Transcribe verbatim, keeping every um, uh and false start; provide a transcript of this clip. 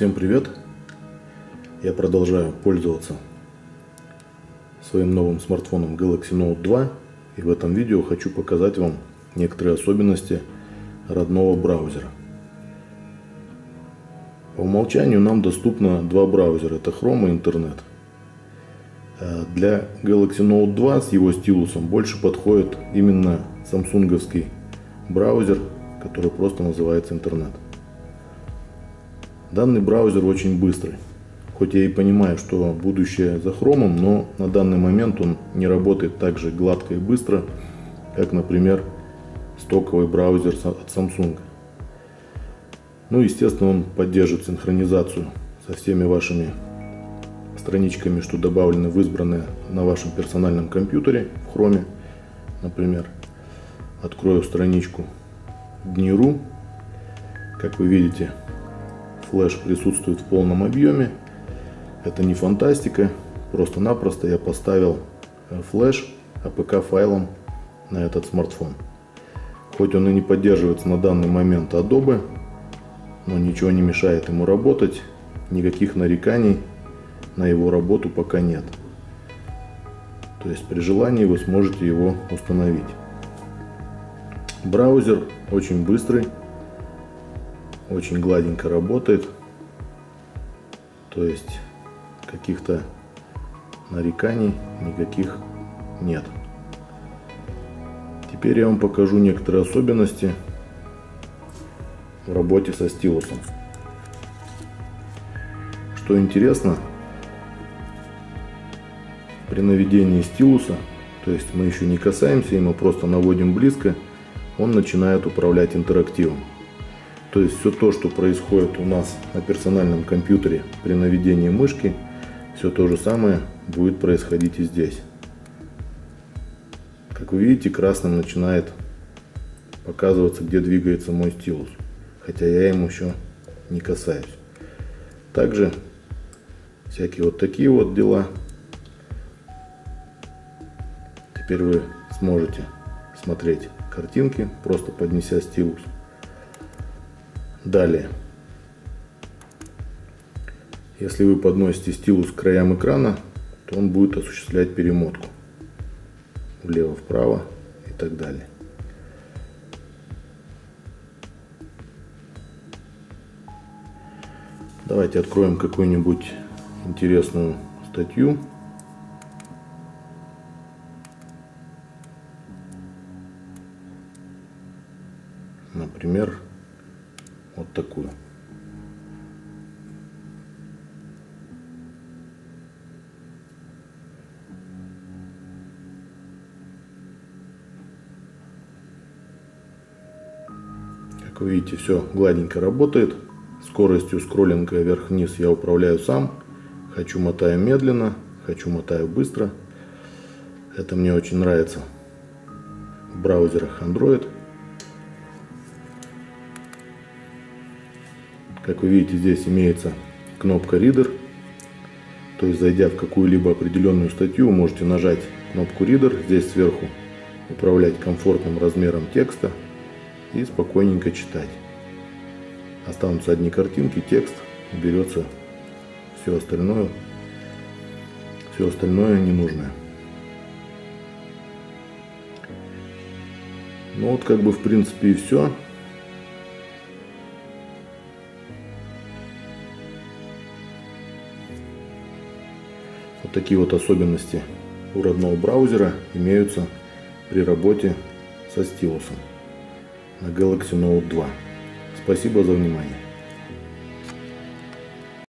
Всем привет! Я продолжаю пользоваться своим новым смартфоном Galaxy Note два, и в этом видео хочу показать вам некоторые особенности родного браузера. По умолчанию нам доступно два браузера, это Chrome и Интернет. Для Galaxy Note два с его стилусом больше подходит именно самсунговский браузер, который просто называется Интернет. Данный браузер очень быстрый, хоть я и понимаю, что будущее за Хромом, но на данный момент он не работает так же гладко и быстро, как, например, стоковый браузер от Samsung. Ну, естественно, он поддержит синхронизацию со всеми вашими страничками, что добавлены в избранное на вашем персональном компьютере, в Chrome. Например, открою страничку ди эн ай точка ру, как вы видите, флеш присутствует в полном объеме. Это не фантастика, просто-напросто я поставил флеш эй пи кей файлом на этот смартфон. Хоть он и не поддерживается на данный момент Adobe, но ничего не мешает ему работать, никаких нареканий на его работу пока нет. То есть при желании вы сможете его установить. Браузер очень быстрый, очень гладенько работает, то есть каких-то нареканий никаких нет. Теперь я вам покажу некоторые особенности в работе со стилусом. Что интересно, при наведении стилуса, то есть мы еще не касаемся, и мы просто наводим близко, он начинает управлять интерактивом. То есть все то, что происходит у нас на персональном компьютере при наведении мышки, все то же самое будет происходить и здесь. Как вы видите, красным начинает показываться, где двигается мой стилус, хотя я им еще не касаюсь. Также всякие вот такие вот дела. Теперь вы сможете смотреть картинки, просто поднеся стилус. Далее, если вы подносите стилус к краям экрана, то он будет осуществлять перемотку влево-вправо и так далее. Давайте откроем какую-нибудь интересную статью. Например, вот такую. Как вы видите, все гладенько работает. Скоростью скроллинга вверх-вниз я управляю сам. Хочу — мотаю медленно, хочу — мотаю быстро. Это мне очень нравится в браузерах Android. Как вы видите, здесь имеется кнопка Reader, то есть зайдя в какую-либо определенную статью, вы можете нажать кнопку Reader, здесь сверху управлять комфортным размером текста и спокойненько читать. Останутся одни картинки, текст, уберется все остальное, все остальное ненужное. Ну вот, как бы, в принципе, и все. Вот такие вот особенности у родного браузера имеются при работе со стилусом на Galaxy Note два. Спасибо за внимание.